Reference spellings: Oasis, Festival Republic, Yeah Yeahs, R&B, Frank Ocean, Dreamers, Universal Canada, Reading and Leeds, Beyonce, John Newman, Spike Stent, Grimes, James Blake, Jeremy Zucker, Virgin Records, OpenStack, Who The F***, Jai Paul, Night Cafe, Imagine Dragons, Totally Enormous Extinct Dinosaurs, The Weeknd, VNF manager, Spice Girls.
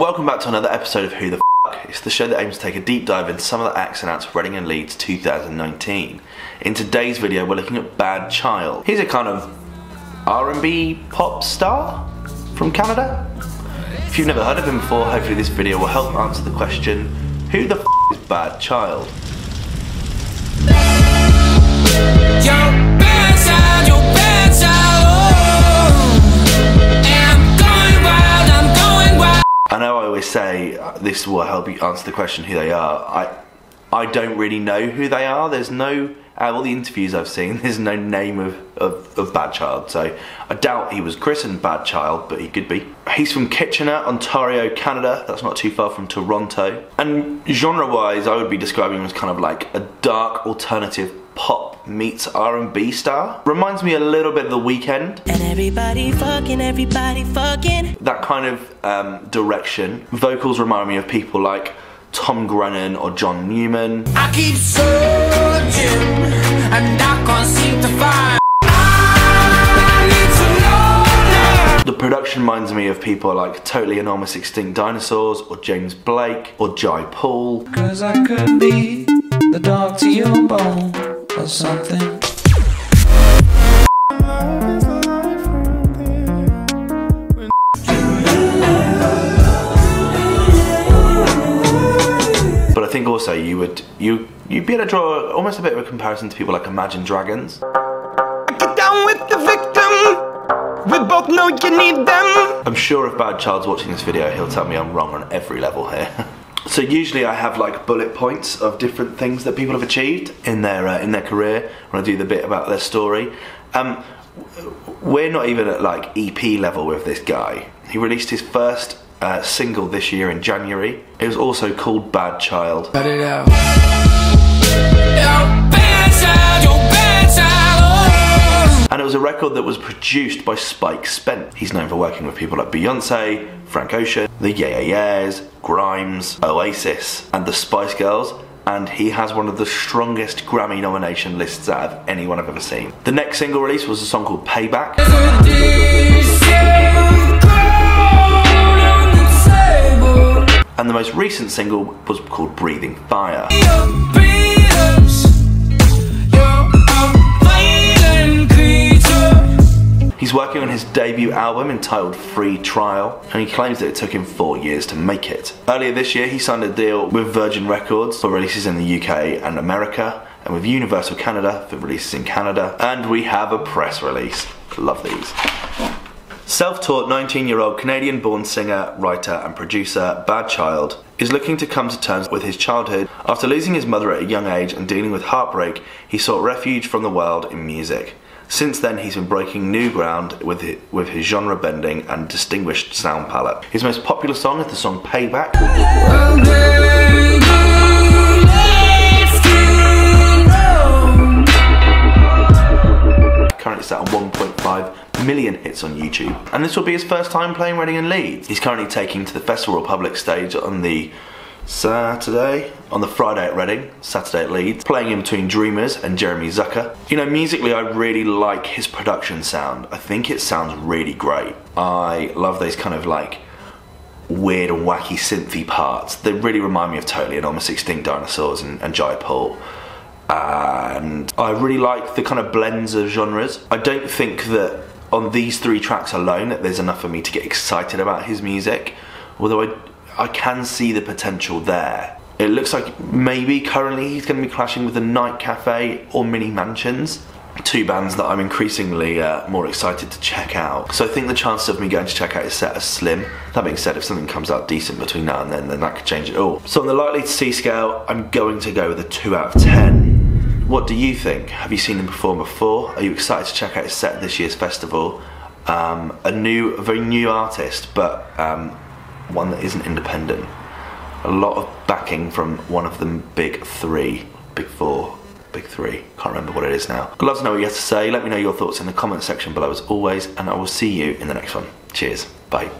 Welcome back to another episode of Who the F***. It's the show that aims to take a deep dive into some of the acts and acts of Reading and Leeds 2019. In today's video, we're looking at Bad Child. He's a kind of R&B pop star from Canada. If you've never heard of him before, hopefully this video will help answer the question, who the F*** is Bad Child? I know I always say this will help you answer the question who they are. I don't really know who they are. There's no, out of all the interviews I've seen, there's no name of Bad Child. So I doubt he was christened Bad Child, but he could be. He's from Kitchener, Ontario, Canada. That's not too far from Toronto. And genre-wise, I would be describing him as kind of like a dark alternative pop meets R&B star. Reminds me a little bit of The Weeknd. And everybody fucking. That kind of direction. Vocals remind me of people like Tom Grennan or John Newman. I keep searching and I can't seem to find. I need to know. The production reminds me of people like Totally Enormous Extinct Dinosaurs or James Blake or Jai Paul. 'Cause I could be the dog to your bone. Or something. But I think also you'd be able to draw almost a bit of a comparison to people like Imagine Dragons. Get down with the victim. We both know you need them. I'm sure if Bad Child's watching this video, he'll tell me I'm wrong on every level here. So usually I have like bullet points of different things that people have achieved in their career when I do the bit about their story. We're not even at like EP level with this guy. He released his first single this year in January. It was also called Bad Child. Cut it out. And it was a record that was produced by Spike Stent. He's known for working with people like Beyonce, Frank Ocean, the Yeah Yeahs, Grimes, Oasis, and the Spice Girls. And he has one of the strongest Grammy nomination lists out of anyone I've ever seen. The next single release was a song called Payback. And the most recent single was called Breathing Fire. He's working on his debut album entitled Free Trial, and he claims that it took him 4 years to make it. Earlier this year, he signed a deal with Virgin Records for releases in the UK and America, and with Universal Canada for releases in Canada. And we have a press release. Love these. Self-taught 19-year-old Canadian-born singer, writer and producer Bad Child is looking to come to terms with his childhood. After losing his mother at a young age and dealing with heartbreak, he sought refuge from the world in music. Since then, he's been breaking new ground with his genre bending and distinguished sound palette. His most popular song is the song Payback. Currently set on 1.5 million hits on YouTube. And this will be his first time playing Reading and Leeds. He's currently taking to the Festival Republic stage on the Friday at Reading, Saturday at Leeds, playing in between Dreamers and Jeremy Zucker. You know, musically I really like his production sound. I think it sounds really great. I love those kind of like weird and wacky synthy parts. They really remind me of Totally Enormous Extinct Dinosaurs and Jai Paul. And I really like the kind of blends of genres. I don't think that on these three tracks alone that there's enough for me to get excited about his music, although I can see the potential there. It looks like maybe currently he's going to be clashing with the Night Cafe or Mini Mansions, two bands that I'm increasingly more excited to check out. So I think the chance of me going to check out his set is slim. That being said, if something comes out decent between now and then that could change it all. So on the likely to see scale, I'm going to go with a 2 out of 10. What do you think? Have you seen him perform before? Are you excited to check out his set at this year's festival? A very new artist, but one that isn't independent. A lot of backing from one of the big three, can't remember what it is now. I'd love to know what you have to say. Let me know your thoughts in the comment section below as always, and I will see you in the next one. Cheers, bye.